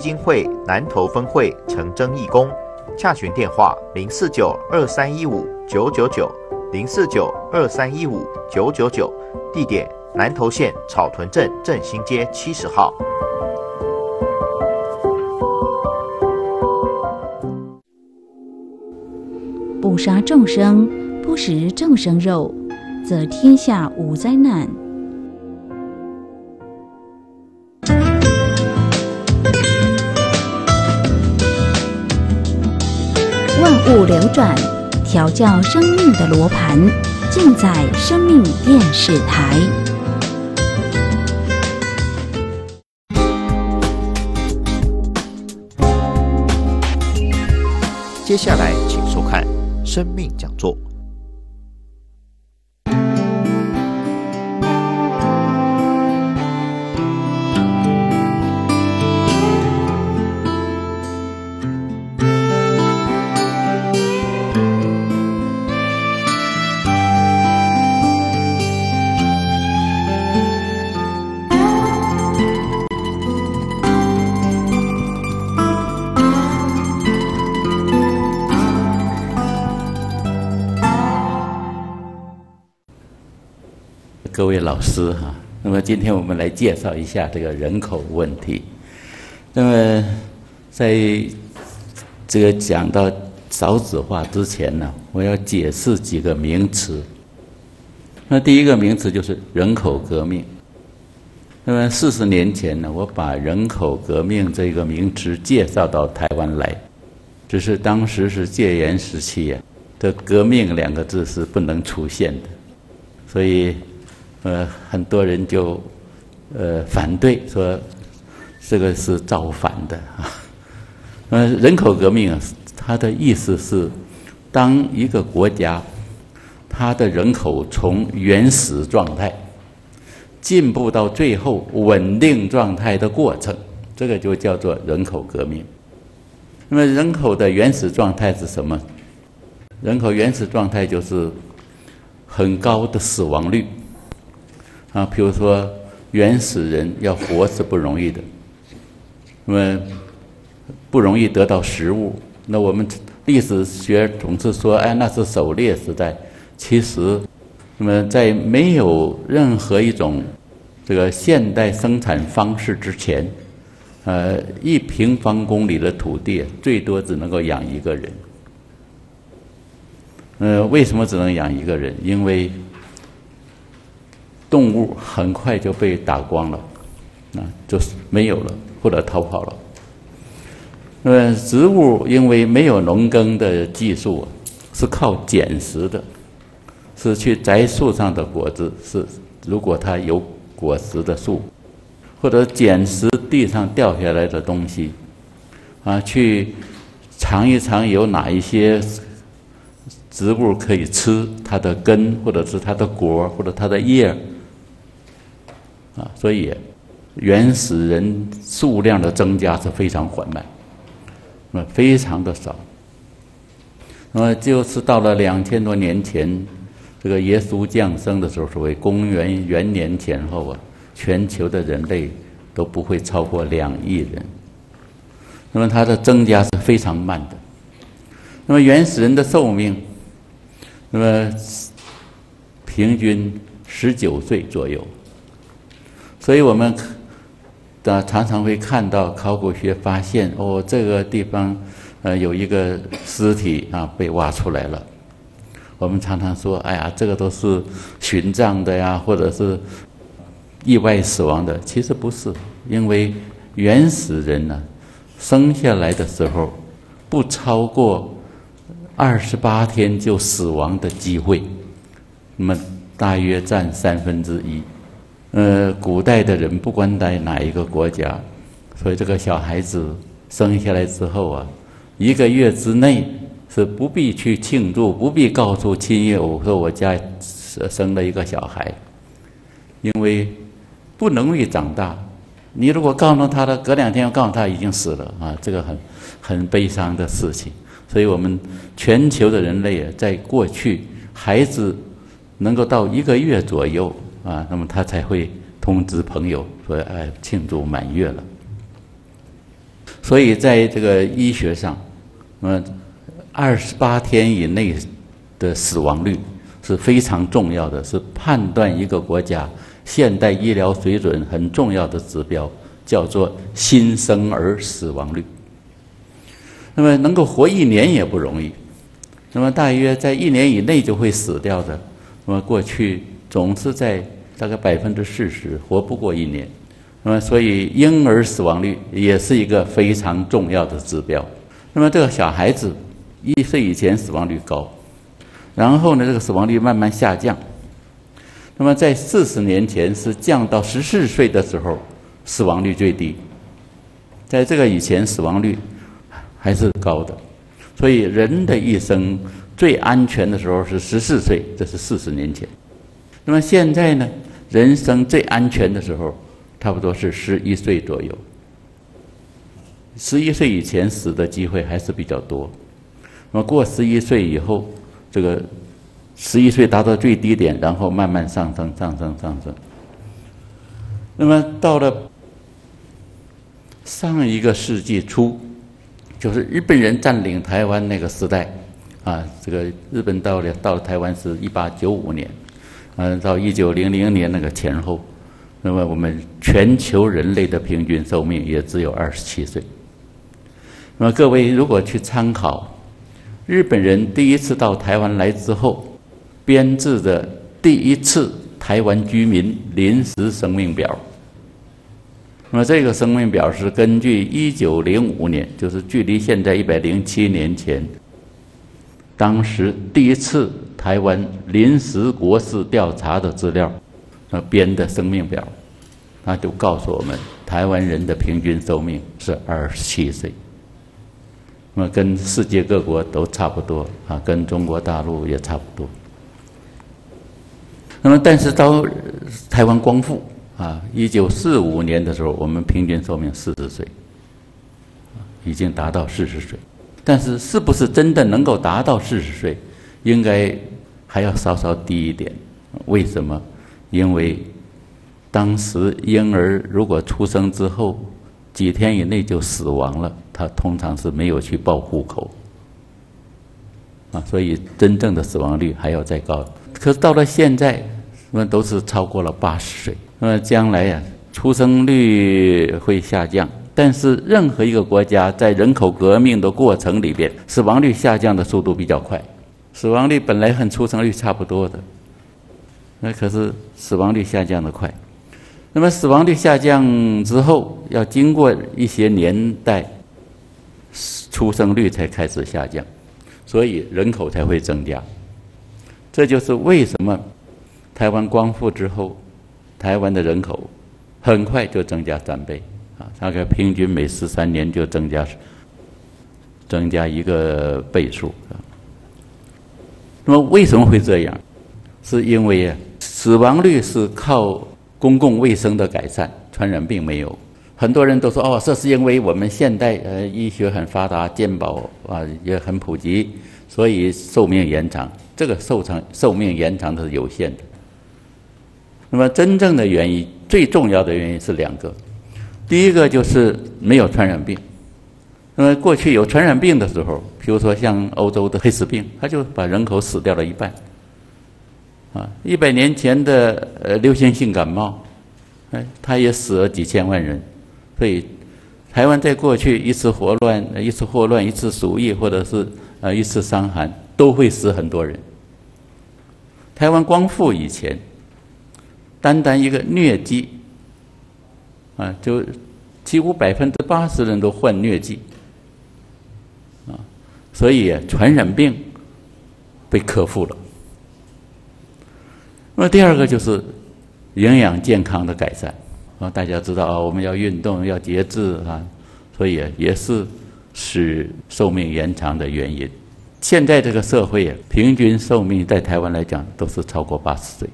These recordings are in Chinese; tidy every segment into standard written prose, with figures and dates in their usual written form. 基金会南投分会陈真义工，洽询电话049-2315-999、049-2315-999，地点南投县草屯镇振兴街70号。不杀众生，不食众生肉，则天下无灾难。万物流转，调教生命的罗盘，尽在生命电视台。接下来，请收看生命讲座。各位老师哈，那么今天我们来介绍一下这个人口问题。那么在这个讲到少子化之前呢，我要解释几个名词。那第一个名词就是人口革命。那么40年前呢，我把人口革命这个名词介绍到台湾来，只是当时是戒严时期啊，这革命两个字是不能出现的，所以很多人就反对，说这个是造反的啊。人口革命啊，它的意思是，当一个国家它的人口从原始状态进步到最后稳定状态的过程，这个就叫做人口革命。那么人口的原始状态是什么？人口原始状态就是很高的死亡率。啊，比如说原始人要活是不容易的，那么不容易得到食物。那我们历史学总是说，哎，那是狩猎时代。其实，那么在没有任何一种这个现代生产方式之前，1平方公里的土地最多只能够养一个人。为什么只能养一个人？因为动物很快就被打光了，啊，就是没有了或者逃跑了。那么植物因为没有农耕的技术，是靠捡拾的，是去摘树上的果子，是如果它有果实的树，或者捡拾地上掉下来的东西，啊，去尝一尝有哪一些植物可以吃它的根，或者是它的果，或者它的叶。啊，所以原始人数量的增加是非常缓慢，那非常的少。那么就是到了2000多年前，这个耶稣降生的时候，所谓公元元年前后啊，全球的人类都不会超过2亿人。那么它的增加是非常慢的。那么原始人的寿命，那么平均19岁左右。所以我们常常会看到考古学发现，哦，这个地方有一个尸体啊被挖出来了。我们常常说，哎呀，这个都是殉葬的呀，或者是意外死亡的。其实不是，因为原始人呢，生下来的时候不超过28天就死亡的机会，那么大约占1/3。古代的人不管在哪一个国家，所以这个小孩子生下来之后啊，1个月之内是不必去庆祝，不必告诉亲友我说我家生了一个小孩，因为不容易长大。你如果告诉他了，隔2天要告诉他已经死了啊，这个很悲伤的事情。所以我们全球的人类在过去，孩子能够到1个月左右啊，那么他才会通知朋友说，哎，庆祝满月了。所以在这个医学上，28天以内的死亡率是非常重要的，是判断一个国家现代医疗水准很重要的指标，叫做新生儿死亡率。那么能够活1年也不容易，那么大约在1年以内就会死掉的，那么过去总是在大概40%活不过1年。 那么，所以婴儿死亡率也是一个非常重要的指标。那么，这个小孩子1岁以前死亡率高，然后呢，这个死亡率慢慢下降。那么，在40年前是降到14岁的时候，死亡率最低。在这个以前，死亡率还是高的。所以，人的一生最安全的时候是14岁，这是40年前。那么现在呢，人生最安全的时候， 差不多是11岁左右，11岁以前死的机会还是比较多。那么过11岁以后，这个11岁达到最低点，然后慢慢上升。那么到了上一个世纪初，就是日本人占领台湾那个时代，啊，这个日本到了台湾是1895年，到1900年那个前后。 那么我们全球人类的平均寿命也只有27岁。那么各位如果去参考日本人第一次到台湾来之后编制的第一次台湾居民临时生命表，那么这个生命表是根据1905年，就是距离现在107年前，当时第一次台湾临时国事调查的资料。 那编的生命表，那就告诉我们，台湾人的平均寿命是27岁，那么跟世界各国都差不多啊，跟中国大陆也差不多。那么，但是到台湾光复啊，1945年的时候，我们平均寿命40岁，已经达到40岁。但是，是不是真的能够达到40岁，应该还要稍稍低一点？为什么？ 因为当时婴儿如果出生之后几天以内就死亡了，他通常是没有去报户口，啊，所以真正的死亡率还要再高。可是到了现在，我们都是超过了80岁。那么将来呀，出生率会下降，但是任何一个国家在人口革命的过程里边，死亡率下降的速度比较快。死亡率本来和出生率差不多的。 那可是死亡率下降得快，那么死亡率下降之后，要经过一些年代，出生率才开始下降，所以人口才会增加。这就是为什么台湾光复之后，台湾的人口很快就增加3倍啊，大概平均每13年就增加1个倍数啊。那么为什么会这样？ 是因为啊，死亡率是靠公共卫生的改善，传染病没有。很多人都说哦，这是因为我们现代医学很发达，健保啊也很普及，所以寿命延长。这个寿命延长的是有限的。那么真正的原因，最重要的原因是2个。第一个就是没有传染病。那么过去有传染病的时候，比如说像欧洲的黑死病，它就把人口死掉了1半。 啊，100年前的流行性感冒，哎，它也死了几千万人，所以台湾在过去一次霍乱、一次鼠疫，或者是一次伤寒，都会死很多人。台湾光复以前，单单一个疟疾，啊，就几乎80%人都患疟疾，啊，所以传染病被克服了。 那么第2个就是营养健康的改善啊，大家知道啊，我们要运动，要节制啊，所以也是使寿命延长的原因。现在这个社会啊，平均寿命在台湾来讲都是超过80岁。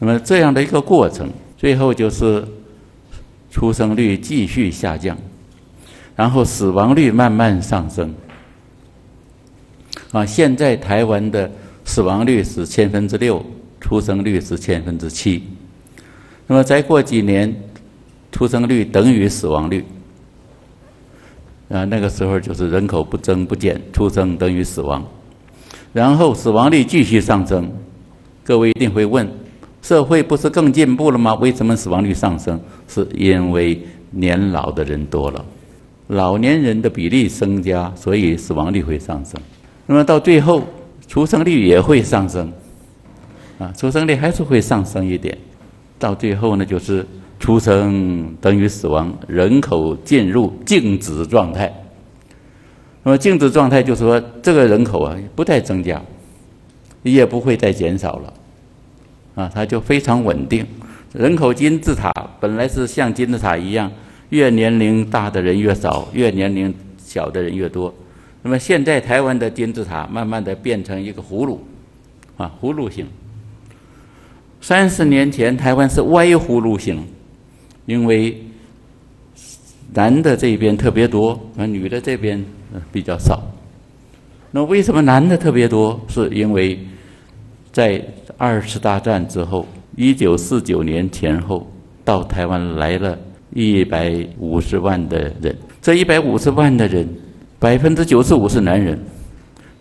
那么这样的一个过程，最后就是出生率继续下降，然后死亡率慢慢上升。啊，现在台湾的死亡率是6%。 出生率是7%，那么再过几年，出生率等于死亡率。啊，那个时候就是人口不增不减，出生等于死亡，然后死亡率继续上升。各位一定会问，社会不是更进步了吗？为什么死亡率上升？是因为年老的人多了，老年人的比例增加，所以死亡率会上升。那么到最后，出生率也会上升，啊，出生率还是会上升一点。到最后呢，就是出生等于死亡，人口进入静止状态。那么静止状态就是说，这个人口啊不再增加，也不会再减少了，啊，它就非常稳定。人口金字塔本来是像金字塔一样，越年龄大的人越少，越年龄小的人越多。那么现在台湾的金字塔慢慢的变成一个葫芦，啊，葫芦形。30年前台湾是歪葫芦形，因为男的这边特别多，女的这边比较少。那为什么男的特别多？是因为在20大战之后，1949年前后到台湾来了150万的人，这150万的人，95%是男人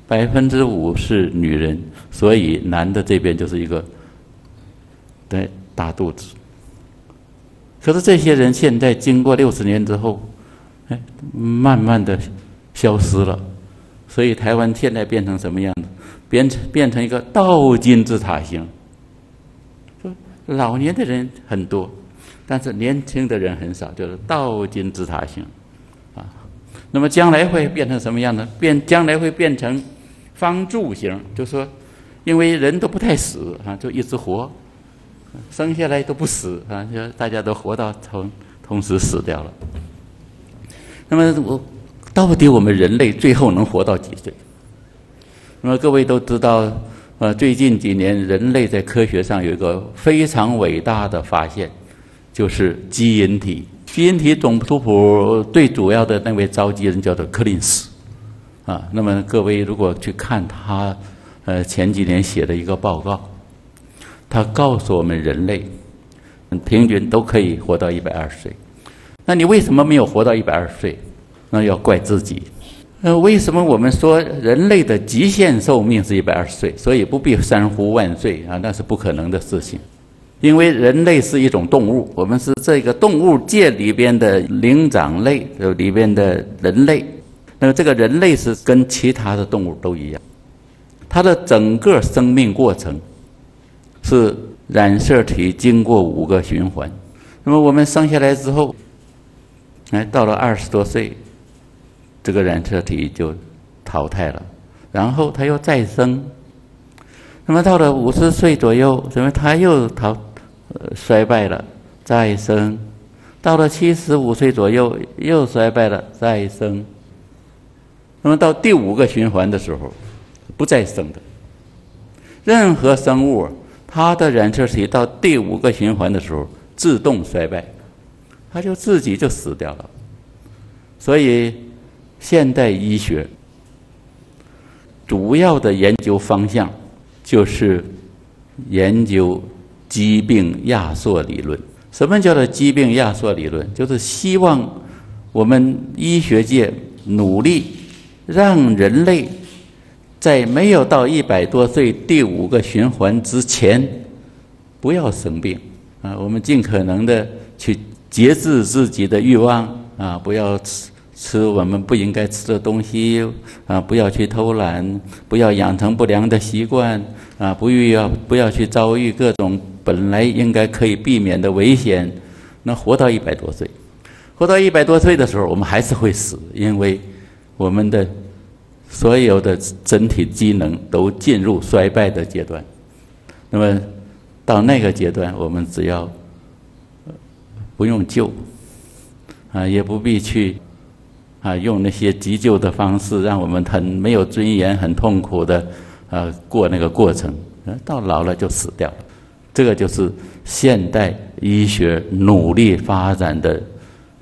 ，5%是女人，所以男的这边就是一个对大肚子。可是这些人现在经过60年之后，哎，慢慢的消失了，所以台湾现在变成什么样子？变成一个倒金字塔型。老年的人很多，但是年轻的人很少，就是倒金字塔型，啊。那么将来会变成什么样呢？将来会变成方柱型，就是说，因为人都不太死啊，就一直活。生下来都不死啊，大家都活到同时死掉了。那么到底我们人类最后能活到几岁？那么各位都知道，最近几年人类在科学上有一个非常伟大的发现，就是基因体。基因体总图谱最主要的那位召集人叫做柯林斯，啊，那么各位如果去看他前几年写的一个报告。他告诉我们，人类平均都可以活到120岁。那你为什么没有活到120岁？那要怪自己。为什么我们说人类的极限寿命是120岁？所以不必山呼万岁啊，那是不可能的事情。因为人类是一种动物，我们是这个动物界里边的灵长类里边的人类。那么这个人类是跟其他的动物都一样，它的整个生命过程。是染色体经过5个循环。那么我们生下来之后，哎，到了20多岁，这个染色体就淘汰了，然后它又再生。那么到了50岁左右，怎么它又衰败了？再生。到了75岁左右又衰败了，再生。那么到第5个循环的时候，不再生的。任何生物。它的染色体到第5个循环的时候自动衰败，它就自己就死掉了。所以现代医学主要的研究方向就是研究疾病压缩理论。什么叫做疾病压缩理论？就是希望我们医学界努力让人类在没有到100多岁第5个循环之前，不要生病啊！我们尽可能的去节制自己的欲望啊，不要吃我们不应该吃的东西啊，不要去偷懒，不要养成不良的习惯啊，不要去遭遇各种本来应该可以避免的危险。那活到100多岁，活到100多岁的时候，我们还是会死，因为我们的。所有的整体机能都进入衰败的阶段，那么到那个阶段，我们只要不用救，啊，也不必去啊用那些急救的方式，让我们很没有尊严、很痛苦的过那个过程，到老了就死掉了。这个就是现代医学努力发展的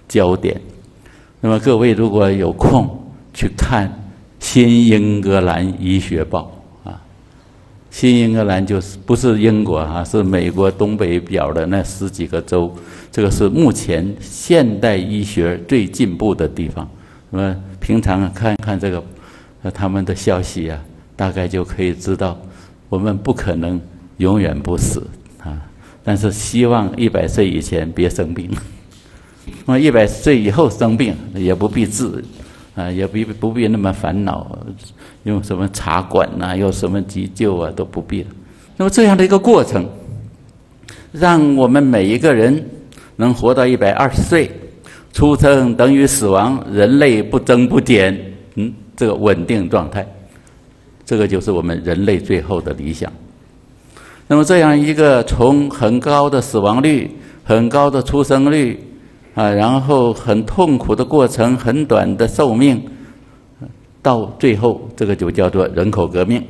焦点。那么各位如果有空去看。新英格兰医学报啊，新英格兰就是不是英国啊，是美国东北角的那10几个州，这个是目前现代医学最进步的地方那平常看看这个他们的消息啊，大概就可以知道，我们不可能永远不死啊，但是希望100岁以前别生病。那100岁以后生病也不必治，啊，也不必那么烦恼，用什么茶馆啊，用什么急救啊，都不必了。那么这样的一个过程，让我们每一个人能活到120岁，出生等于死亡，人类不增不减，这个稳定状态，这个就是我们人类最后的理想。那么这样一个从很高的死亡率、很高的出生率啊，然后很痛苦的过程、很短的寿命，到最后这个就叫做人口革命。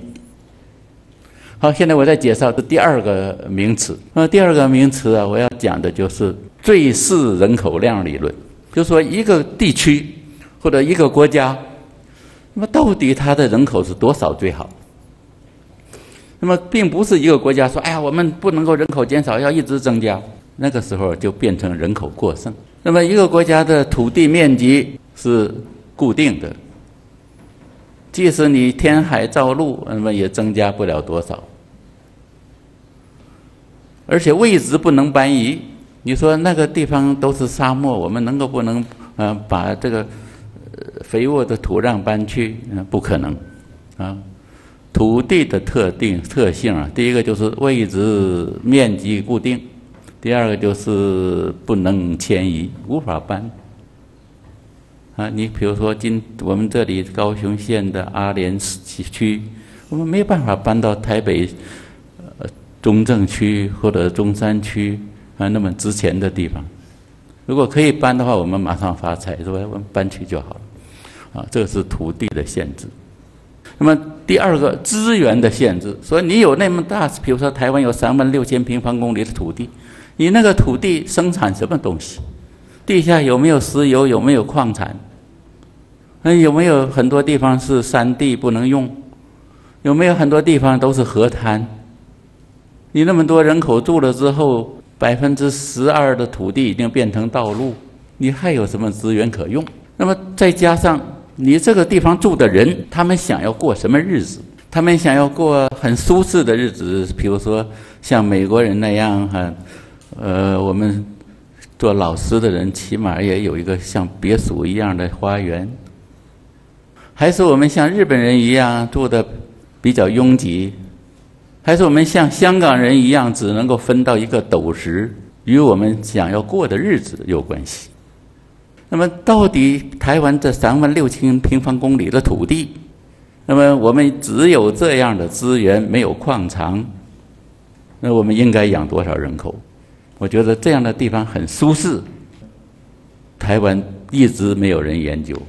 好，现在我再介绍这第二个名词。那第二个名词啊，我要讲的就是最适人口量理论，就是说一个地区或者一个国家，那么到底它的人口是多少最好？那么并不是一个国家说，哎呀，我们不能够人口减少，要一直增加，那个时候就变成人口过剩。那么一个国家的土地面积是固定的，即使你填海造陆，那么也增加不了多少，而且位置不能搬移。你说那个地方都是沙漠，我们能够不能把这个肥沃的土壤搬去？不可能啊！土地的特性啊，第一个就是位置面积固定，第二个就是不能迁移，无法搬。啊，你比如说我们这里高雄县的阿莲区，我们没办法搬到台北中正区或者中山区啊那么值钱的地方。如果可以搬的话，我们马上发财，是吧？我们搬去就好了。啊，这是土地的限制。那么第二个，资源的限制。所以你有那么大，比如说台湾有36000平方公里的土地，你那个土地生产什么东西？地下有没有石油？有没有矿产？那有没有很多地方是山地不能用？有没有很多地方都是河滩？你那么多人口住了之后，12%的土地已经变成道路，你还有什么资源可用？那么再加上你这个地方住的人，他们想要过什么日子？他们想要过很舒适的日子，比如说像美国人那样哈，我们做老师的人起码也有一个像别墅一样的花园，还是我们像日本人一样住的比较拥挤，还是我们像香港人一样只能够分到一个斗室，与我们想要过的日子有关系。那么到底台湾这36000平方公里的土地，那么我们只有这样的资源，没有矿场，那我们应该养多少人口？我觉得这样的地方很舒适，台湾一直没有人研究。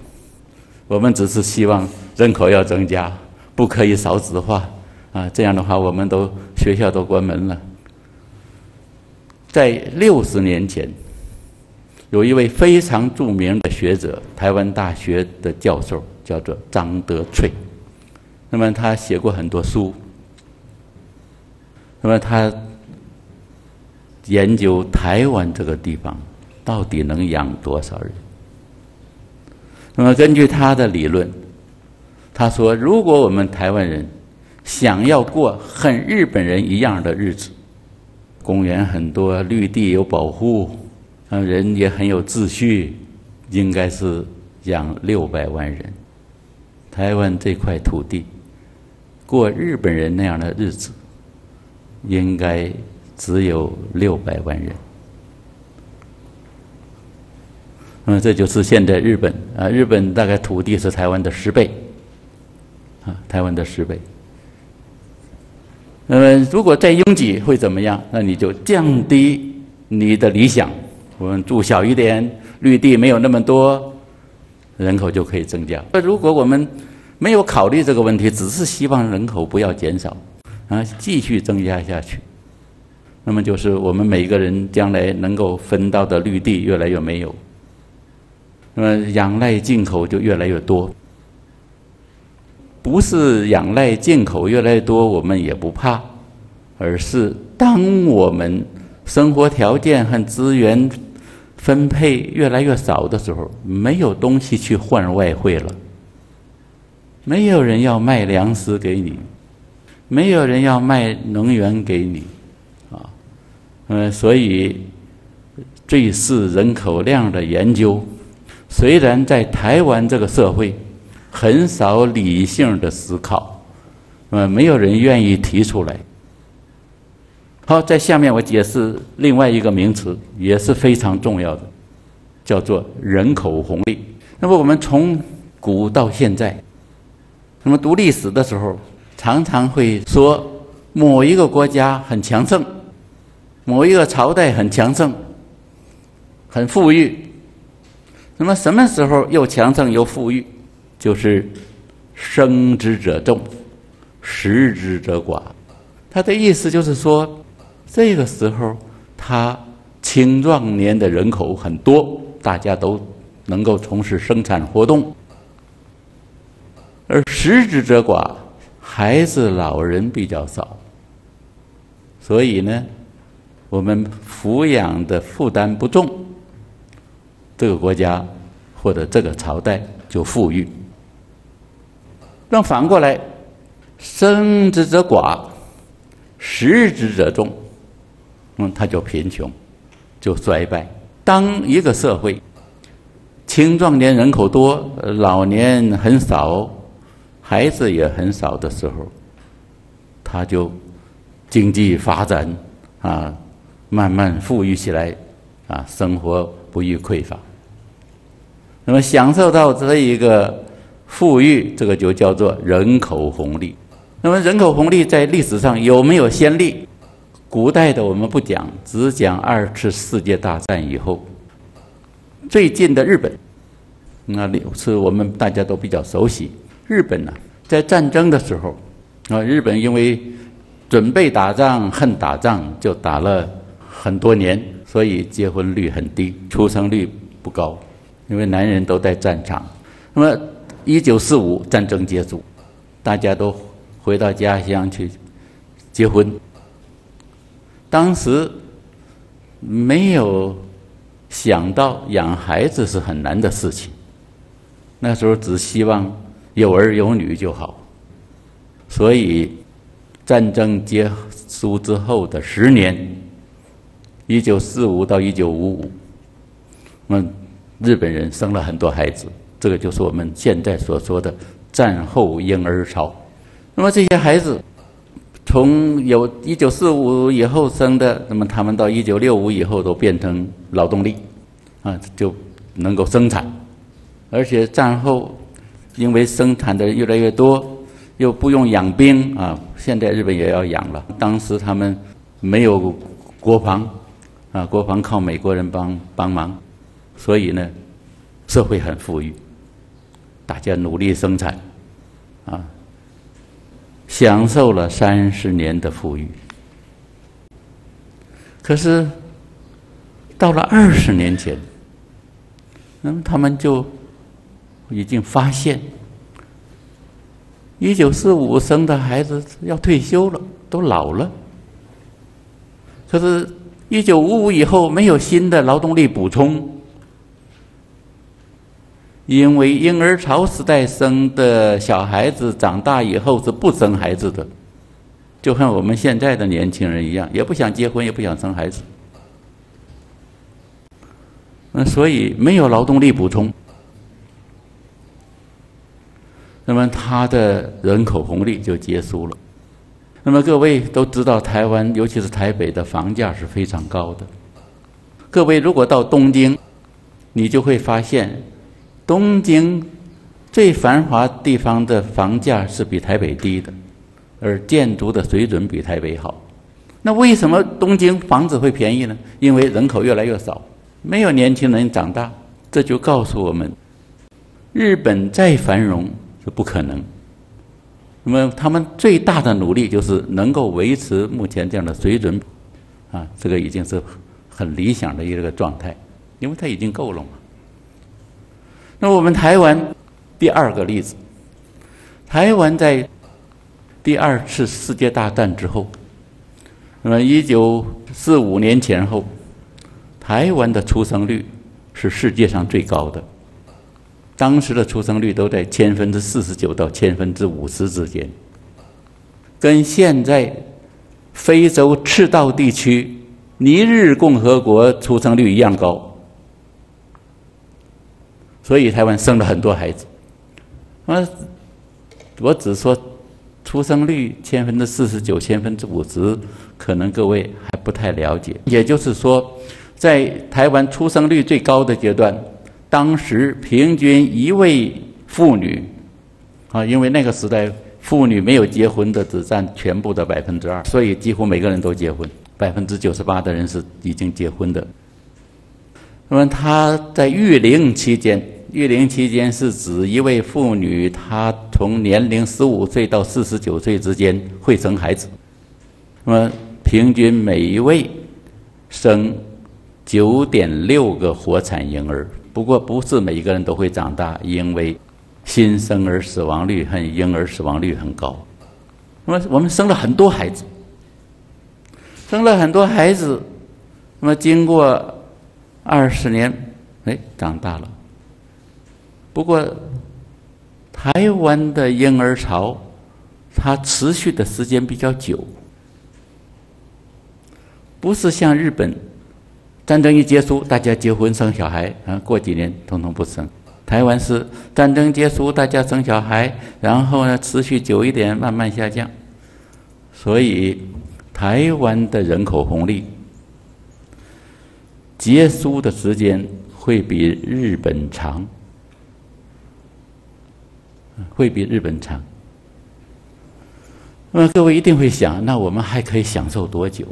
我们只是希望人口要增加，不可以少子化啊！这样的话，我们都学校都关门了。在60年前，有一位非常著名的学者，台湾大学的教授，叫做张德萃。那么他写过很多书，那么他研究台湾这个地方到底能养多少人。那么根据他的理论，他说，如果我们台湾人想要过和日本人一样的日子，公园很多，绿地有保护，人也很有秩序，应该是养600万人。台湾这块土地过日本人那样的日子，应该只有600万人。那么这就是现在日本啊，日本大概土地是台湾的10倍，啊，台湾的10倍。那么如果再拥挤会怎么样？那你就降低你的理想，我们住小一点，绿地没有那么多，人口就可以增加。那如果我们没有考虑这个问题，只是希望人口不要减少，啊，继续增加下去，那么就是我们每一个人将来能够分到的绿地越来越没有，那么仰赖进口就越来越多。不是仰赖进口越来越多我们也不怕，而是当我们生活条件和资源分配越来越少的时候，没有东西去换外汇了，没有人要卖粮食给你，没有人要卖能源给你，啊，所以最适人口量的研究，虽然在台湾这个社会很少理性的思考，没有人愿意提出来。好，在下面我解释另外一个名词，也是非常重要的，叫做人口红利。那么我们从古到现在，那么读历史的时候，常常会说某一个国家很强盛，某一个朝代很强盛，很富裕。那么什么时候又强盛又富裕？就是生之者众，食之者寡。他的意思就是说，这个时候，他青壮年的人口很多，大家都能够从事生产活动，而食之者寡，孩子老人比较少，所以呢，我们抚养的负担不重，这个国家或者这个朝代就富裕。那反过来，生之者寡，食之者众。他就贫穷，就衰败。当一个社会青壮年人口多，老年很少，孩子也很少的时候，他就经济发展啊，慢慢富裕起来啊，生活不易匮乏。那么享受到这一个富裕，这个就叫做人口红利。那么人口红利在历史上有没有先例？古代的我们不讲，只讲二次世界大战以后最近的日本，那是我们大家都比较熟悉。日本呢，在战争的时候啊，日本因为准备打仗、恨打仗，就打了很多年，所以结婚率很低，出生率不高，因为男人都在战场。那么1945战争结束，大家都回到家乡去结婚。当时没有想到养孩子是很难的事情，那时候只希望有儿有女就好。所以战争结束之后的10年，1945到1955，我们日本人生了很多孩子，这个就是我们现在所说的战后婴儿潮。那么这些孩子从有1945以后生的，那么他们到1965以后都变成劳动力，啊，就能够生产，而且战后因为生产的越来越多，又不用养兵啊，现在日本也要养了。当时他们没有国防，啊，国防靠美国人帮忙，所以呢，社会很富裕，大家努力生产，啊。享受了30年的富裕，可是到了20年前，那么他们就已经发现，1945生的孩子要退休了，都老了。可是1955以后没有新的劳动力补充，因为婴儿潮时代生的小孩子长大以后是不生孩子的，就和我们现在的年轻人一样，也不想结婚，也不想生孩子。那所以没有劳动力补充，那么他的人口红利就结束了。那么各位都知道，台湾尤其是台北的房价是非常高的。各位如果到东京，你就会发现东京最繁华地方的房价是比台北低的，而建筑的水准比台北好。那为什么东京房子会便宜呢？因为人口越来越少，没有年轻人长大。这就告诉我们，日本再繁荣是不可能。那么他们最大的努力就是能够维持目前这样的水准，啊，这个已经是很理想的一个状态，因为它已经够了嘛。那我们台湾第二个例子，台湾在第二次世界大战之后，那么1945年前后，台湾的出生率是世界上最高的，当时的出生率都在49%到50%之间，跟现在非洲赤道地区尼日共和国出生率一样高，所以台湾生了很多孩子。我只说出生率49%、50%，可能各位还不太了解。也就是说，在台湾出生率最高的阶段，当时平均一位妇女，因为那个时代妇女没有结婚的只占全部的2%，所以几乎每个人都结婚，98%的人是已经结婚的。那么她在育龄期间。育龄期间是指一位妇女，她从年龄15岁到49岁之间会生孩子。那么平均每一位生9.6个活产婴儿。不过不是每一个人都会长大，因为新生儿死亡率和婴儿死亡率很高。那么我们生了很多孩子，那么经过20年，长大了。不过，台湾的婴儿潮，它持续的时间比较久，不是像日本，战争一结束，大家结婚生小孩，过几年统统不生。台湾是战争结束，大家生小孩，然后呢持续久一点，慢慢下降。所以，台湾的人口红利，结束的时间会比日本长。那么各位一定会想，那我们还可以享受多久？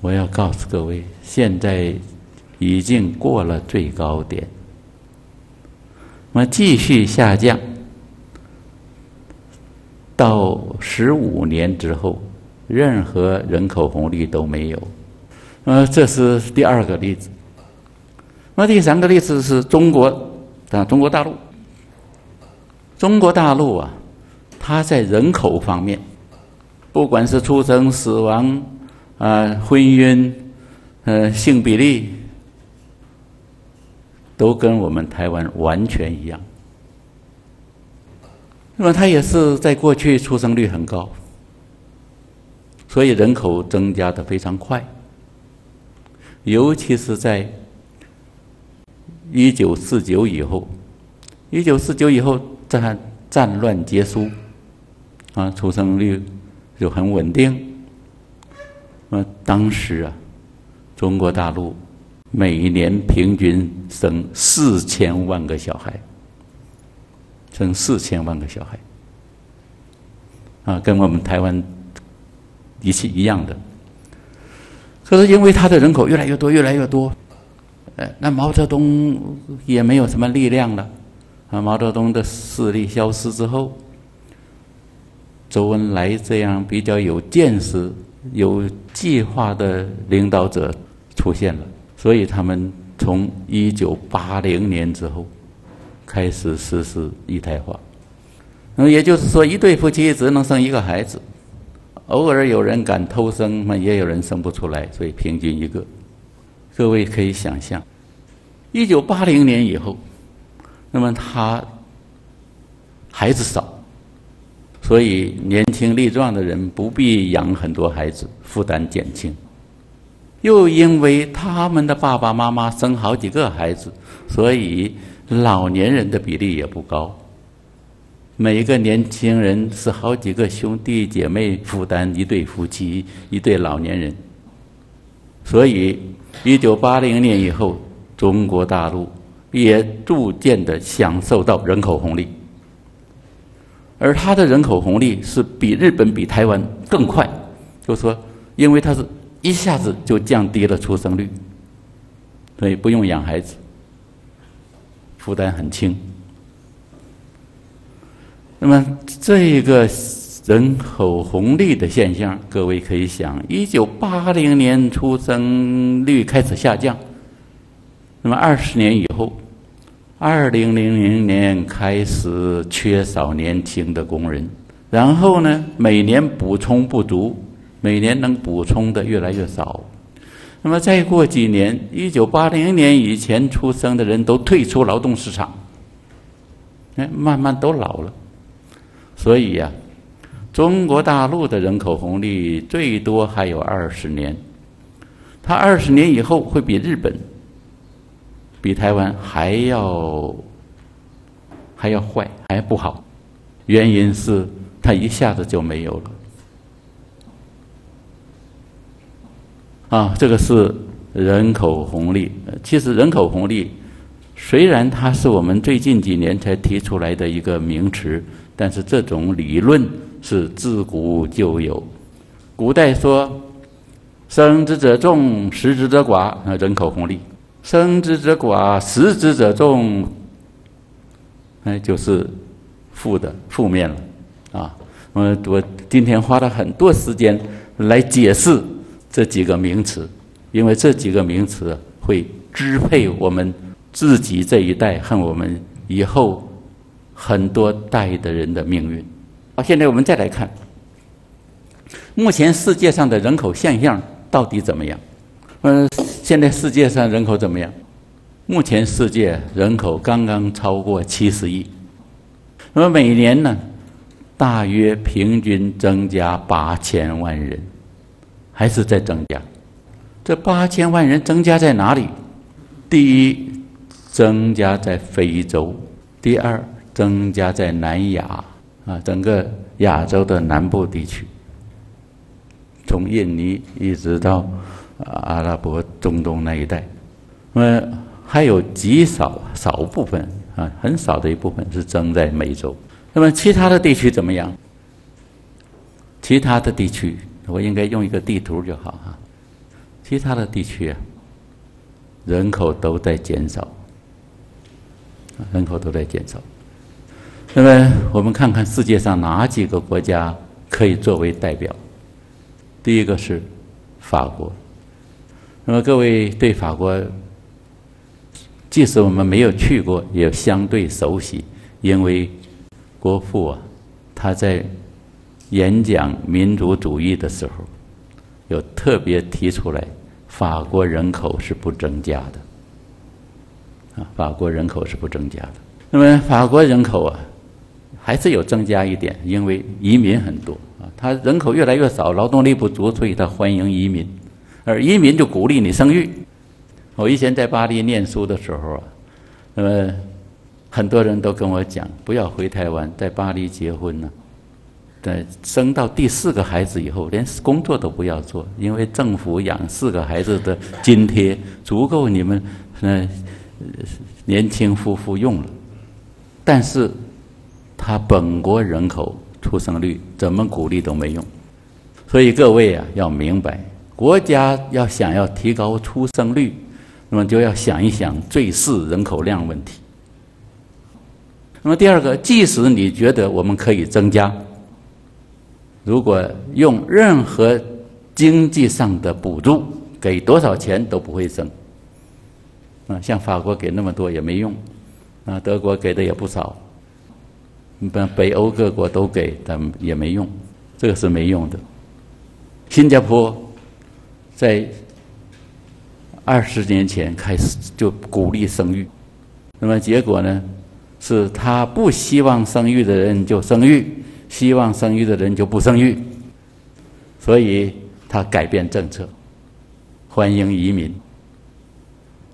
我要告诉各位，现在已经过了最高点，那么继续下降，到15年之后，任何人口红利都没有。这是第二个例子。那第三个例子是中国，中国大陆。中国大陆它在人口方面，不管是出生、死亡、婚姻、性比例，都跟我们台湾完全一样。那么它也是在过去出生率很高，所以人口增加得非常快，尤其是在1949以后。1949以后，战乱结束，出生率就很稳定。当时中国大陆每年平均生4000万个小孩，跟我们台湾一样的。可是因为他的人口越来越多，那毛泽东也没有什么力量了。毛泽东的势力消失之后，周恩来这样比较有见识、有计划的领导者出现了，所以他们从1980年之后开始实施一胎化。那么也就是说，一对夫妻只能生一个孩子，偶尔有人敢偷生，也有人生不出来，所以平均一个。各位可以想象，1980年以后。那么他孩子少，所以年轻力壮的人不必养很多孩子，负担减轻。又因为他们的爸爸妈妈生好几个孩子，所以老年人的比例也不高。每一个年轻人是好几个兄弟姐妹负担一对夫妻、一对老年人。所以1980年以后，中国大陆也逐渐的享受到人口红利，而它的人口红利是比日本、比台湾更快，就是说，因为它是一下子就降低了出生率，所以不用养孩子，负担很轻。那么这个人口红利的现象，各位可以想，1980年出生率开始下降，那么20年以后。2000年开始缺少年轻的工人，然后呢，每年补充不足，每年能补充的越来越少。那么再过几年，1980年以前出生的人都退出劳动市场，哎，慢慢都老了。所以呀，中国大陆的人口红利最多还有20年，它20年以后会比日本、比台湾还要坏，还不好。原因是它一下子就没有了。 啊，这个是人口红利。其实人口红利虽然它是我们最近几年才提出来的一个名词，但是这种理论是自古就有。古代说“生之者众，食之者寡”，人口红利；“生之者寡，食之者众”，就是负面了。啊，我今天花了很多时间来解释 这几个名词，因为这几个名词会支配我们自己这一代和我们以后很多代的人的命运。好，现在我们再来看，目前世界上的人口现象到底怎么样？现在世界上人口怎么样？目前世界人口刚刚超过70亿，那么每年呢，大约平均增加8000万人。 还是在增加，这8000万人增加在哪里？第一，增加在非洲；第二，增加在南亚啊，整个亚洲的南部地区，从印尼一直到阿拉伯、中东那一带。还有极少部分啊，很少的一部分是增在美洲。那么其他的地区怎么样？其他的地区， 我应该用一个地图就好哈，其他的地区啊，人口都在减少，人口都在减少。那么我们看看世界上哪几个国家可以作为代表？第一个是法国。那么各位对法国，即使我们没有去过，也相对熟悉，因为国父啊，他在 演讲民族主义的时候，有特别提出来，法国人口是不增加的，啊，法国人口是不增加的。那么法国人口啊，还是有增加一点，因为移民很多啊，他人口越来越少，劳动力不足，所以他欢迎移民，而移民就鼓励你生育。我以前在巴黎念书的时候啊，那么很多人都跟我讲，不要回台湾，在巴黎结婚呢， 对，生到第4个孩子以后，连工作都不要做，因为政府养4个孩子的津贴足够你们年轻夫妇用了。但是，他本国人口出生率怎么鼓励都没用。所以各位啊，要明白，国家要想要提高出生率，那么就要想一想最适人口量问题。那么第二个，即使你觉得我们可以增加， 如果用任何经济上的补助，给多少钱都不会增。啊，像法国给那么多也没用，啊，德国给的也不少，北欧各国都给，但也没用，这个是没用的。新加坡在20年前开始就鼓励生育，那么结果呢，是他不希望生育的人就生育， 希望生育的人就不生育，所以他改变政策，欢迎移民。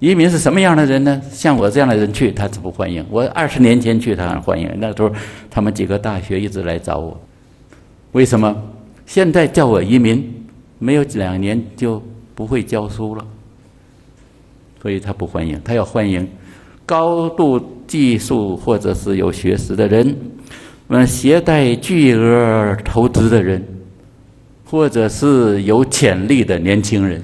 移民是什么样的人呢？像我这样的人去，他是不欢迎。我20年前去，他很欢迎。那时候他们几个大学一直来找我，为什么？现在叫我移民，没有2年就不会教书了，所以他不欢迎。他要欢迎高度技术或者是有学识的人， 携带巨额投资的人，或者是有潜力的年轻人。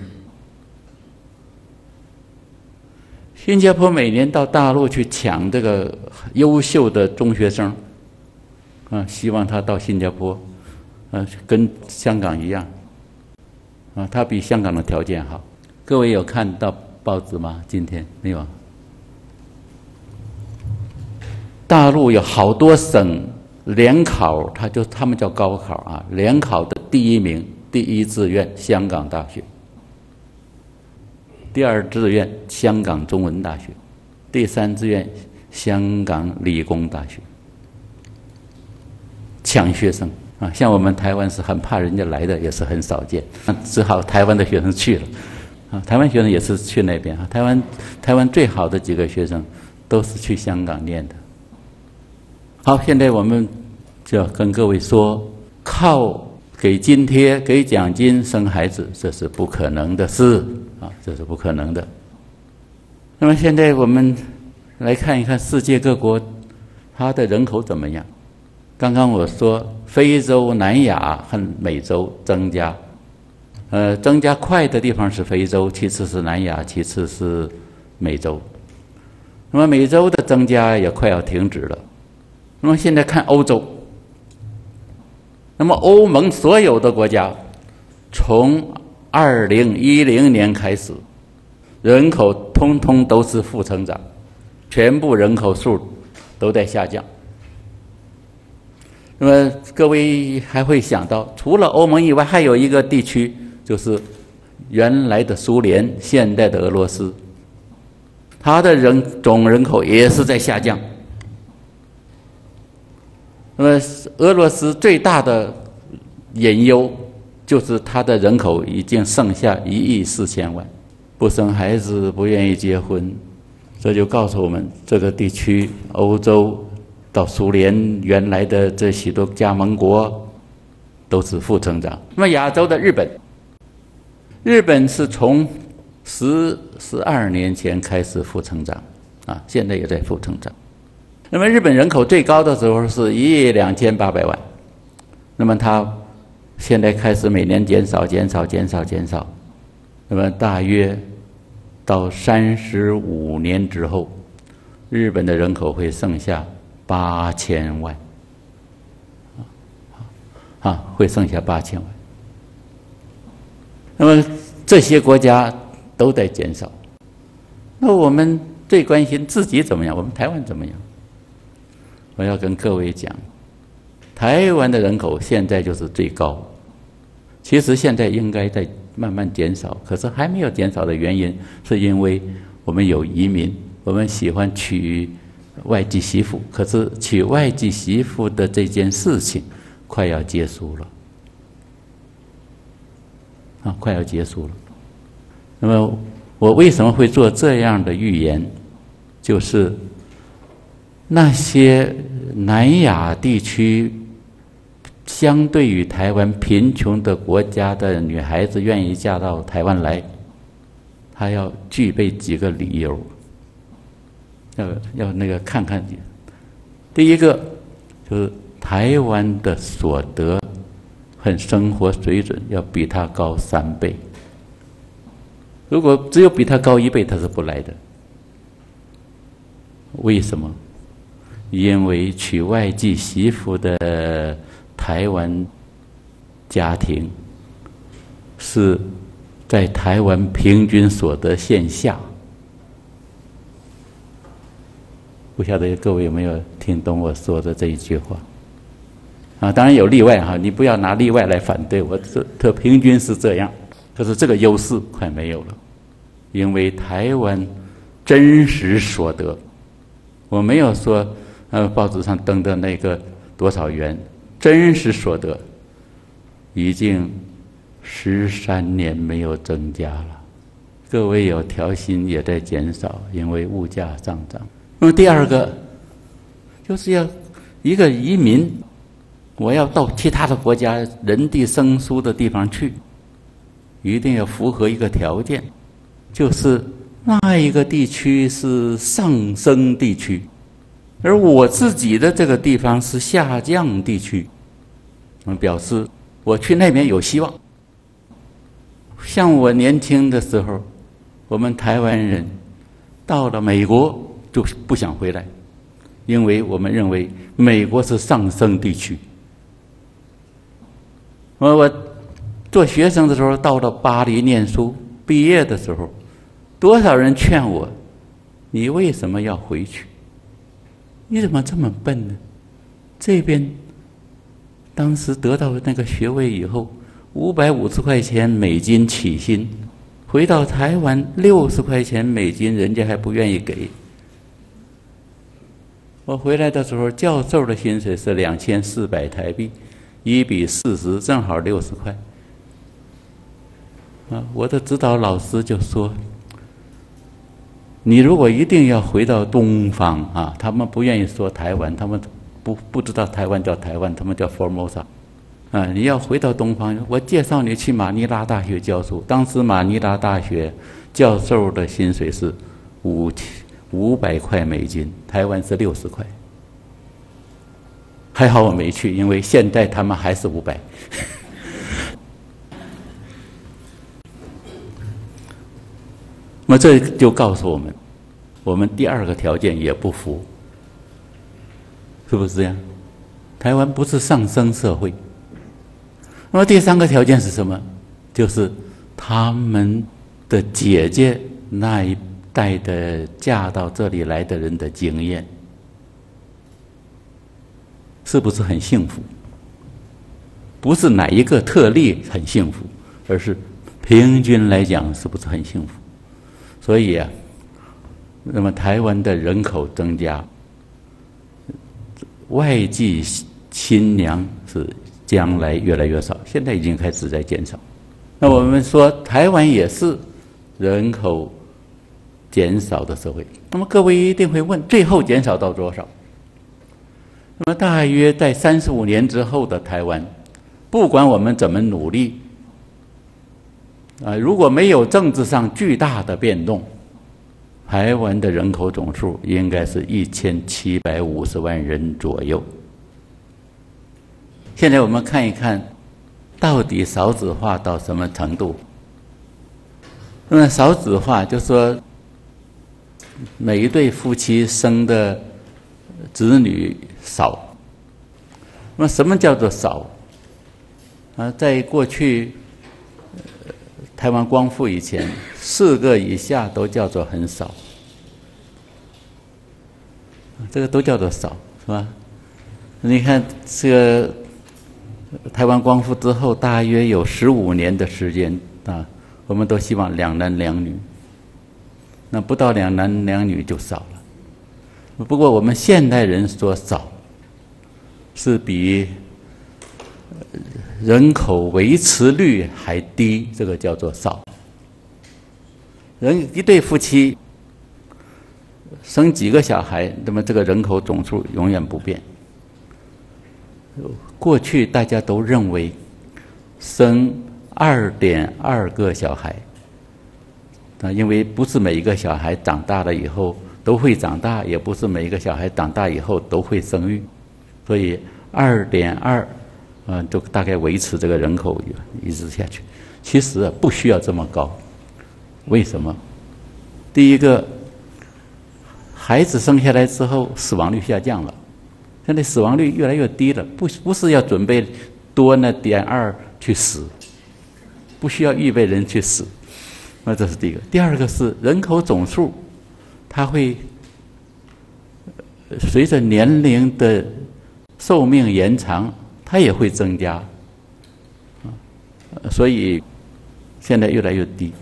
新加坡每年到大陆去抢这个优秀的中学生，啊，希望他到新加坡，啊，跟香港一样，啊，他比香港的条件好。各位有看到报纸吗？今天没有。大陆有好多省 联考，他们叫高考啊。联考的第1名、第1志愿，香港大学。第二志愿香港中文大学，第三志愿香港理工大学，抢学生啊！像我们台湾是很怕人家来的，也是很少见，只好台湾的学生去了啊。台湾学生也是去那边啊。台湾最好的几个学生都是去香港念的。好，现在我们就要跟各位说，靠给津贴、给奖金生孩子，这是不可能的事啊，这是不可能的。那么现在我们来看一看世界各国它的人口怎么样。刚刚我说非洲、南亚和美洲增加，增加快的地方是非洲，其次是南亚，其次是美洲。那么美洲的增加也快要停止了。那么现在看欧洲，那么欧盟所有的国家，从2010年开始，人口通通都是负增长，全部人口数都在下降。那么各位还会想到，除了欧盟以外，还有一个地区，就是原来的苏联，现在的俄罗斯，它的总人口也是在下降。那么俄罗斯最大的隐忧就是它的人口已经剩下1亿4千万，不生孩子，不愿意结婚，这就告诉我们这个地区，欧洲到苏联原来的这许多加盟国都是负增长。那么亚洲的日本，日本是从12年前开始负增长啊，现在也在负增长。那么日本人口最高的时候是1亿2800万，那么它现在开始每年减少，那么大约到35年之后，日本的人口会剩下8000万，啊，会剩下8000万。那么这些国家都在减少，那我们最关心自己怎么样？我们台湾怎么样？我要跟各位讲，台湾的人口现在就是最高，其实现在应该在慢慢减少，可是还没有减少的原因，是因为我们有移民，我们喜欢娶外籍媳妇，可是娶外籍媳妇的这件事情快要结束了，啊，快要结束了。那么我为什么会做这样的预言？就是那些南亚地区相对于台湾贫穷的国家的女孩子愿意嫁到台湾来，她要具备几个理由，要那个看看。第一个就是台湾的所得和生活水准要比她高3倍，如果只有比她高1倍，她是不来的。为什么？因为娶外籍媳妇的台湾家庭是在台湾平均所得线下。不晓得各位有没有听懂我说的这一句话？啊，当然有例外哈，你不要拿例外来反对我，这平均是这样，可是这个优势快没有了，因为台湾真实所得，我没有说报纸上登的那个多少元，真实所得已经13年没有增加了。各位有调薪也在减少，因为物价上涨。那么第二个就是要一个移民，我要到其他的国家人地生疏的地方去，一定要符合一个条件，就是那一个地区是上升地区，而我自己的这个地方是下降地区，表示我去那边有希望。像我年轻的时候，我们台湾人到了美国就不想回来，因为我们认为美国是上升地区。我做学生的时候到了巴黎念书，毕业的时候多少人劝我，你为什么要回去？你怎么这么笨呢？这边当时得到那个学位以后，550块钱美金起薪，回到台湾60块钱美金，人家还不愿意给。我回来的时候，教授的薪水是2400台币，1比40正好60块。啊，我的指导老师就说：“你如果一定要回到东方啊，他们不愿意说台湾，他们不知道台湾叫台湾，他们叫 Formosa。” 啊，你要回到东方，我介绍你去马尼拉大学教书。当时马尼拉大学教授的薪水是500块美金，台湾是60块。还好我没去，因为现在他们还是500。那这就告诉我们，我们第二个条件也不符，是不是这样？台湾不是上升社会。 那么第三个条件是什么？就是他们的姐姐那一代的嫁到这里来的人的经验，是不是很幸福？不是哪一个特例很幸福，而是平均来讲是不是很幸福？所以啊，那么台湾的人口增加，外籍新娘是。 将来越来越少，现在已经开始在减少。那我们说，台湾也是人口减少的社会。那么各位一定会问，最后减少到多少？那么大约在35年之后的台湾，不管我们怎么努力，啊，如果没有政治上巨大的变动，台湾的人口总数应该是1750万人左右。 现在我们看一看，到底少子化到什么程度？那么少子化就说，每一对夫妻生的子女少。那么什么叫做少？啊，在过去台湾光复以前，4个以下都叫做很少，这个都叫做少，是吧？你看这个。 台湾光复之后，大约有15年的时间啊，我们都希望2男2女。那不到2男2女就少了。不过我们现代人说少，是比人口维持率还低，这个叫做少。人一对夫妻生几个小孩，那么这个人口总数永远不变。 过去大家都认为，生2.2个小孩，啊，因为不是每一个小孩长大了以后都会长大，也不是每一个小孩长大以后都会生育，所以2.2，就大概维持这个人口一直下去。其实啊，不需要这么高，为什么？第一个，孩子生下来之后死亡率下降了。 现在死亡率越来越低了，不是要准备多那0.2去死，不需要预备人去死，那这是第一个。第二个是人口总数，它会随着年龄的寿命延长，它也会增加，所以现在越来越低。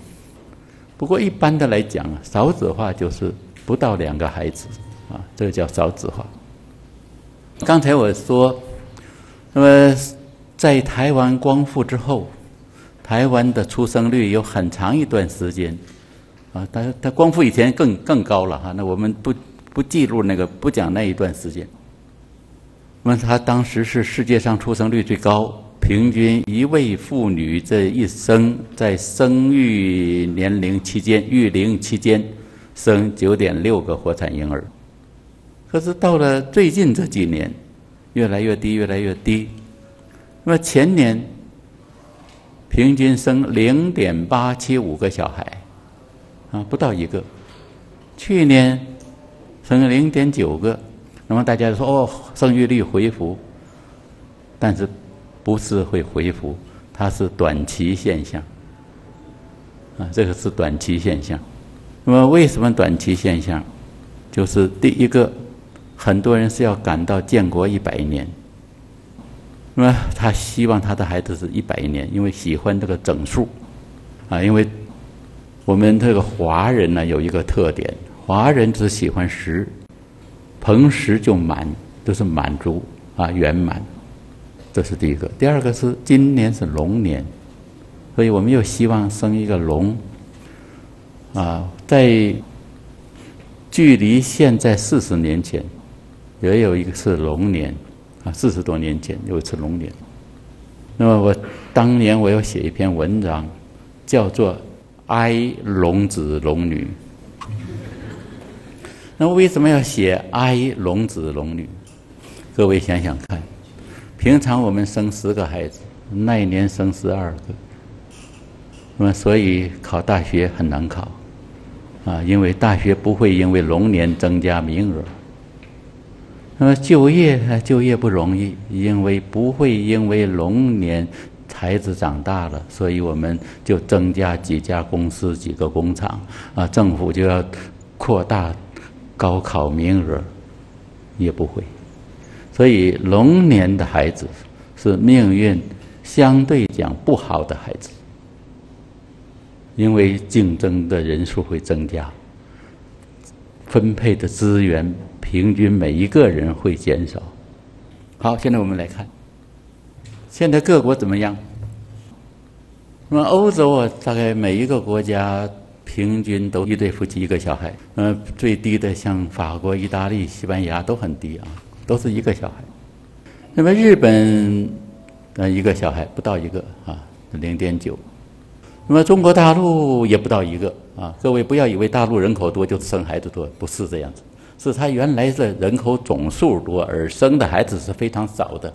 不过一般的来讲啊，少子化就是不到2个孩子啊，这个叫少子化。 刚才我说，那么在台湾光复之后，台湾的出生率有很长一段时间，啊，它光复以前更高了哈。那我们不记录那个，不讲那一段时间。那它当时是世界上出生率最高，平均1位妇女这一生在生育年龄期间、育龄期间生9.6个活产婴儿。 可是到了最近这几年，越来越低，越来越低。那么前年平均生0.875个小孩，啊，不到1个。去年生0.9个，那么大家说哦，生育率恢复，但是不是会恢复？它是短期现象，啊，这个是短期现象。那么为什么短期现象？就是第一个。 很多人是要赶到建国100年，那么他希望他的孩子是100年，因为喜欢这个整数，啊，因为我们这个华人呢有一个特点，华人只喜欢实，逢实就满，就是满足啊，圆满。这是第一个。第二个是今年是龙年，所以我们又希望生一个龙。啊，在距离现在40年前，也有一次龙年，啊，40多年前有一次龙年。那么我当年我要写一篇文章，叫做《哀龙子龙女》。那为什么要写哀龙子龙女？各位想想看，平常我们生10个孩子，那一年生12个，那么所以考大学很难考。啊，因为大学不会因为龙年增加名额。那么就业不容易，因为不会因为龙年孩子长大了，所以我们就增加几家公司、几个工厂啊，政府就要扩大高考名额，也不会。所以龙年的孩子是命运相对讲不好的孩子。因为竞争的人数会增加，分配的资源平均每一个人会减少。好，现在我们来看，现在各国怎么样？那么欧洲啊，大概每一个国家平均都1对夫妻1个小孩，最低的像法国、意大利、西班牙都很低啊，都是1个小孩。那么日本，1个小孩不到1个啊，0.9。那么中国大陆也不到1个啊！各位不要以为大陆人口多就生孩子多，不是这样子，是它原来的人口总数多，而生的孩子是非常少的。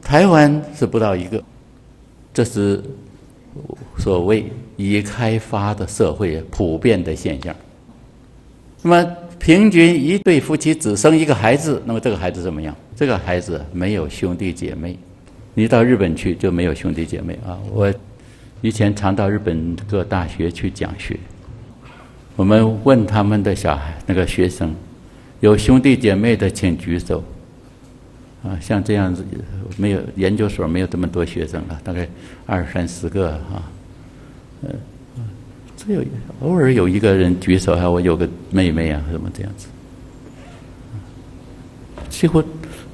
台湾是不到1个，这是所谓已开发的社会普遍的现象。那么平均1对夫妻只生1个孩子，那么这个孩子怎么样？这个孩子没有兄弟姐妹，你到日本去就没有兄弟姐妹啊！我以前常到日本各大学去讲学，我们问他们的小孩那个学生，有兄弟姐妹的请举手。啊，像这样子没有研究所没有这么多学生啊，大概20-30个啊，只有偶尔有一个人举手啊，我有个妹妹啊什么这样子，几乎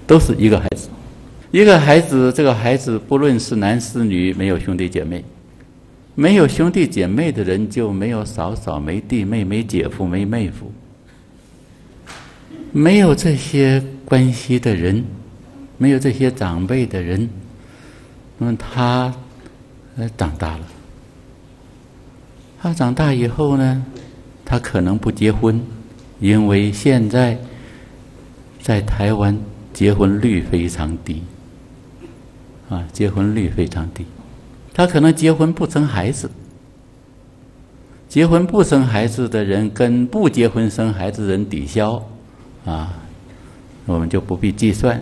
都是1个孩子，这个孩子不论是男是女，没有兄弟姐妹。没有兄弟姐妹的人就没有嫂嫂、没弟妹、没姐夫、没妹夫。没有这些关系的人，没有这些长辈的人，那么他长大了。他长大以后呢，他可能不结婚，因为现在在台湾结婚率非常低，啊，结婚率非常低。他可能结婚不生孩子，结婚不生孩子的人跟不结婚生孩子的人抵消，啊，我们就不必计算。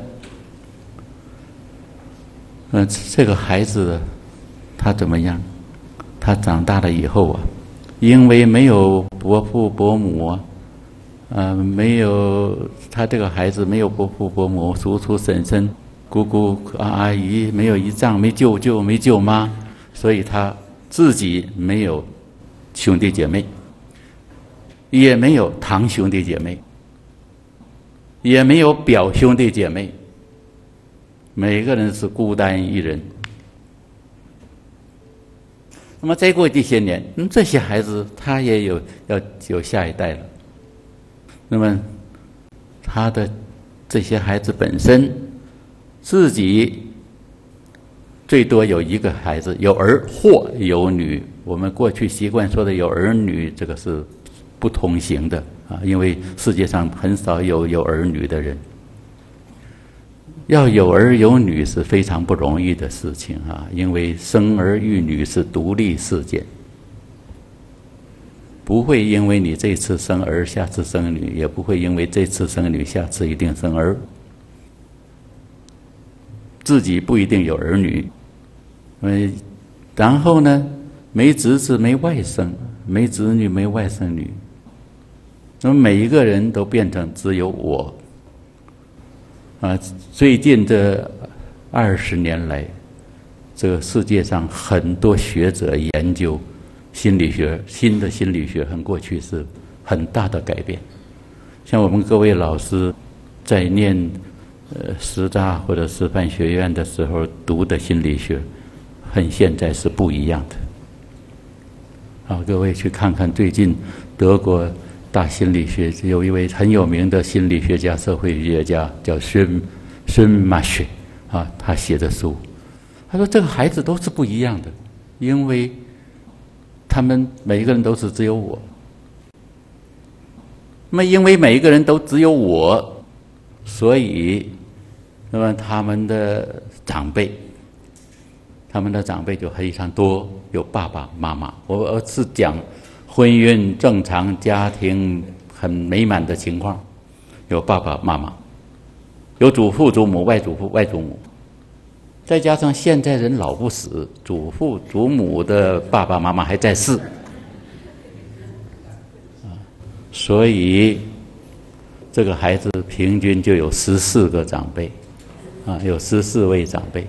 这个孩子他怎么样？他长大了以后啊，因为没有伯父伯母啊，没有他这个孩子没有伯父伯母、叔叔婶婶、姑姑、阿姨，没有姨丈、没舅舅、没舅妈，所以他自己没有兄弟姐妹，也没有堂兄弟姐妹，也没有表兄弟姐妹，每个人是孤单一人。那么再过这些年，这些孩子他也有下一代了。那么他的这些孩子本身自己最多有1个孩子，有儿或有女。我们过去习惯说的有儿女，这个是不通行的啊，因为世界上很少有儿女的人。要有儿有女是非常不容易的事情啊，因为生儿育女是独立事件，不会因为你这次生儿，下次生女，也不会因为这次生女，下次一定生儿。自己不一定有儿女，然后呢，没侄子没外甥，没侄女没外甥女，那么每一个人都变成只有我。啊，最近这20年来，这个世界上很多学者研究心理学，新的心理学和过去是很大的改变。像我们各位老师在念师大或者师范学院的时候读的心理学，和现在是不一样的。好，各位去看看最近德国大心理学，有一位很有名的心理学家、社会学家叫孙马雪啊，他写的书，他说这个孩子都是不一样的，因为他们每一个人都是只有我。那么因为每一个人都只有我，所以那么他们的长辈就非常多，有爸爸妈妈。我是讲婚姻正常、家庭很美满的情况，有爸爸妈妈，有祖父祖母、外祖父外祖母，再加上现在人老不死，祖父祖母的爸爸妈妈还在世，所以这个孩子平均就有14个长辈，啊，有14位长辈。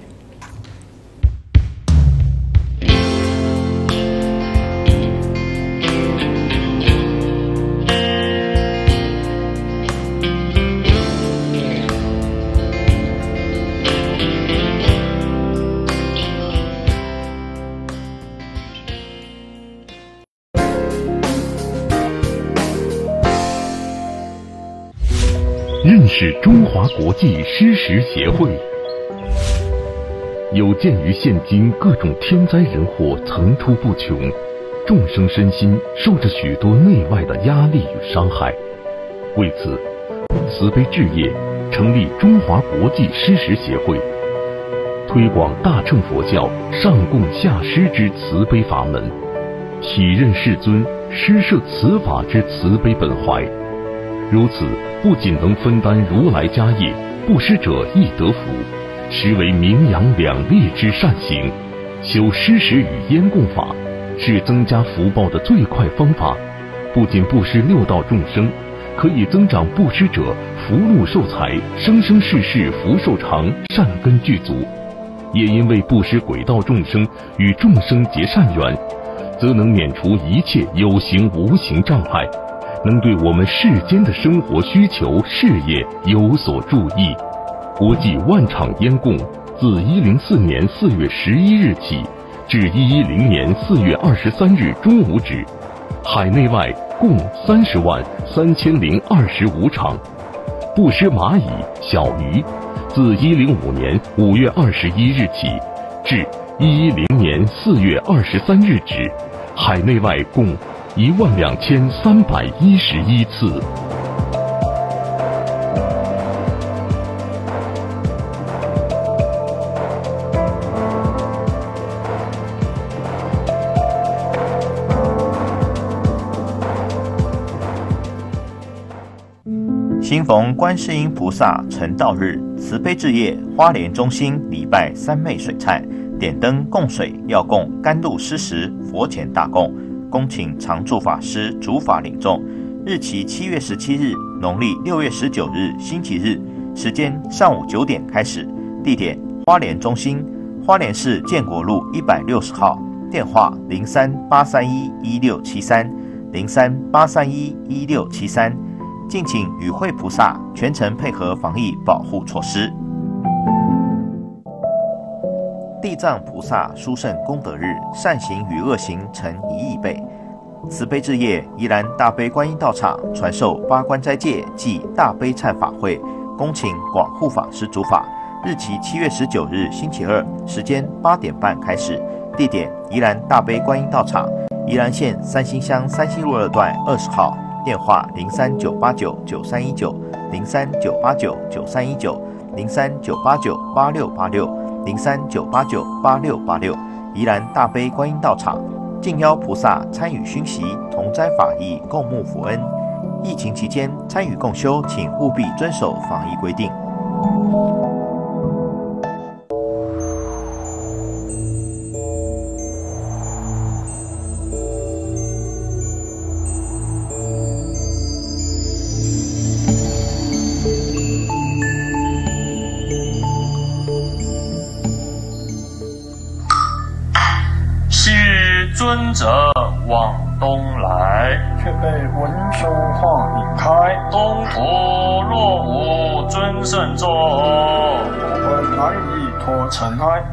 认识中华国际失实协会。有鉴于现今各种天灾人祸层出不穷，众生身心受着许多内外的压力与伤害，为此慈悲置业成立中华国际失实协会，推广大乘佛教上供下施之慈悲法门，体认世尊施设此法之慈悲本怀。如此不仅能分担如来家业，布施者亦得福，实为名扬两利之善行。修施食与烟供法是增加福报的最快方法，不仅布施六道众生，可以增长布施者福禄寿财，生生世世福寿长，善根具足。也因为布施鬼道众生，与众生结善缘，则能免除一切有形无形障碍，能对我们世间的生活需求、事业有所注意。国际万场烟供自104年4月11日起至110年4月23日中午止，海内外共303025场。布施蚂蚁、小鱼，自105年5月21日起至110年4月23日止，海内外共12311次。新逢观世音菩萨成道日，慈悲置业花莲中心礼拜三昧水忏，点灯供水，药供甘露施食，佛前大供，恭请常住法师主法领众，日期7月17日，农历6月19日星期日，时间上午9点开始，地点花莲中心，花莲市建国路160号，电话03831167300383116730，敬请与会菩萨全程配合防疫保护措施。地藏菩萨殊胜功德日，善行与恶行成1亿倍。慈悲置业宜兰大悲观音道场传授8关斋戒暨大悲忏法会，恭请广护法师主法。日期7月19日星期二，时间8点半开始，地点宜兰大悲观音道场，宜兰县三星乡3星路2段20号，电话039899319039899319039898688686039898688686，宜兰大悲观音道场，敬邀菩萨参与熏习同斋法义，共沐佛恩。疫情期间参与共修，请务必遵守防疫规定。尊者往东来，却被文殊化引开。中途若无尊胜咒，我们难以脱尘埃。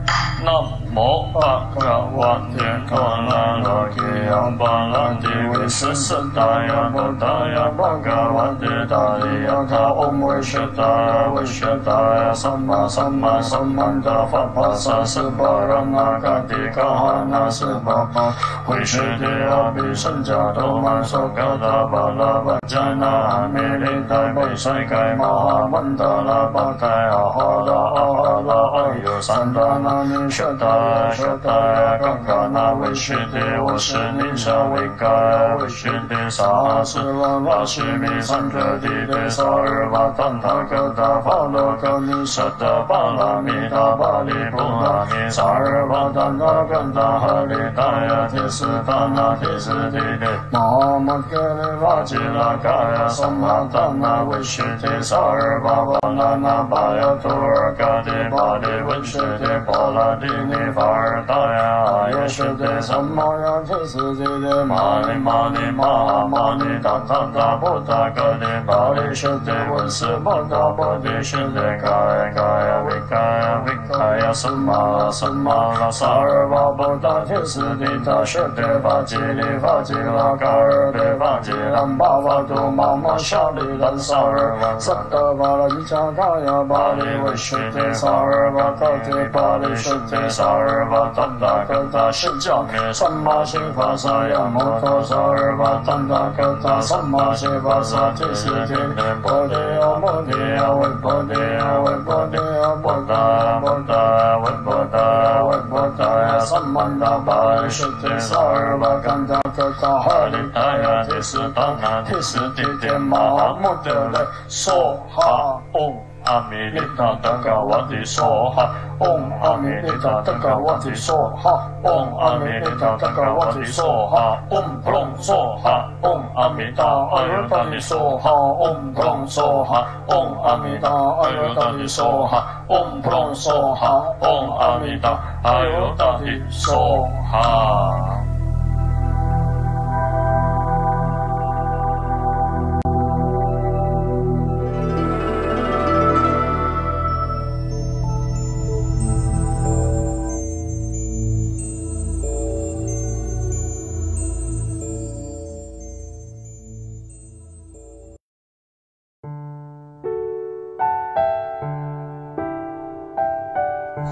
南无大伽瓦帝多那罗揭阿巴拉帝维斯斯达雅波达雅巴伽瓦帝达利亚他唵维舍达维舍达雅萨玛萨玛萨曼达法巴萨斯巴拉那嘎帝嘎哈那斯巴巴维舍帝阿比僧伽多曼苏嘎达巴拉巴迦那阿弥利代贝世界摩哈曼达拉巴盖阿哈拉阿哈拉阿尤三达那尼。 舍达舍达呀，冈嘎那维须帝，我是尼沙维嘎维须帝，萨斯瓦拉西米三者帝帝，萨尔瓦坦塔格达法罗格尼舍达巴拉米达巴利布拉尼，萨尔瓦坦塔格达哈利达呀，提斯达那提斯帝帝，摩诃格尼瓦吉拉嘎呀，萨玛达那维须帝，萨尔瓦瓦那那巴呀，图尔嘎帝巴帝文须帝波拉。 地尼法尔达呀，也是的什么呀？这是的玛尼玛尼玛玛尼达达达布达格尼巴利是的文斯巴达布的是的盖盖呀维盖呀维盖呀什么什么拉萨尔瓦布达天是的他是的法吉利法吉拉盖尔的法吉兰巴瓦杜玛玛夏利兰萨尔瓦萨达瓦拉伊加盖呀巴利维是的萨尔瓦盖的巴利是。 萨尔瓦坦达格达释迦牟三玛悉巴萨呀摩诃萨尔瓦坦达格达三玛悉巴萨提斯提帝波帝呀波帝呀维波帝呀维波帝呀波达波达维波达维波达呀三曼达巴利释提萨尔瓦干达格达哈利达呀提斯达那提斯提帝玛哈穆德勒梭哈唵。 阿弥陀佛，达伽瓦帝娑哈，唵阿弥陀佛，达伽瓦帝娑哈，唵阿弥陀佛，达伽瓦帝娑哈，唵不隆娑哈，唵阿弥陀佛，阿耨多尼娑哈，唵不隆娑哈，唵阿弥陀佛，阿耨多尼娑哈，唵不隆娑哈，唵阿弥陀佛，阿耨多尼娑哈。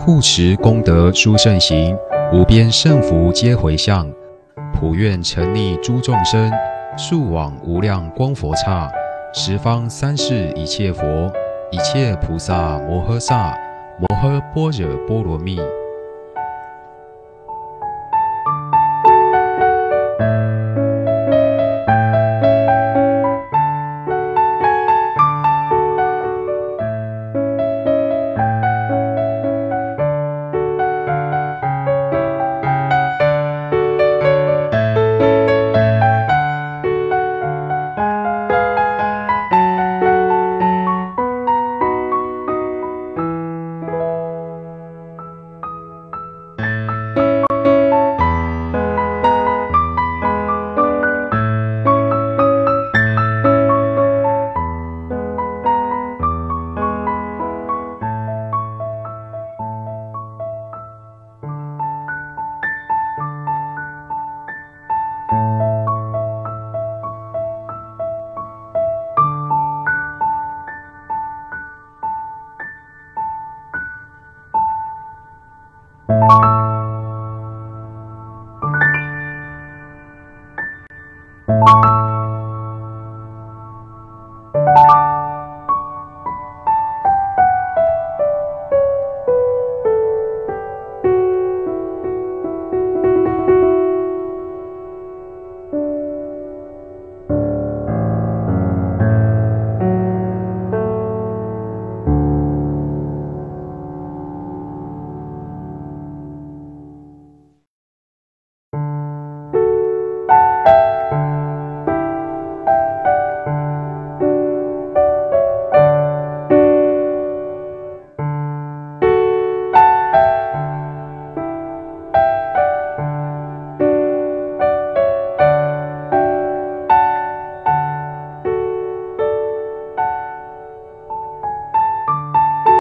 护持功德殊胜行，无边胜福皆回向。普愿沉溺诸众生，速往无量光佛刹。十方三世一切佛，一切菩萨摩诃萨，摩诃般若波罗蜜。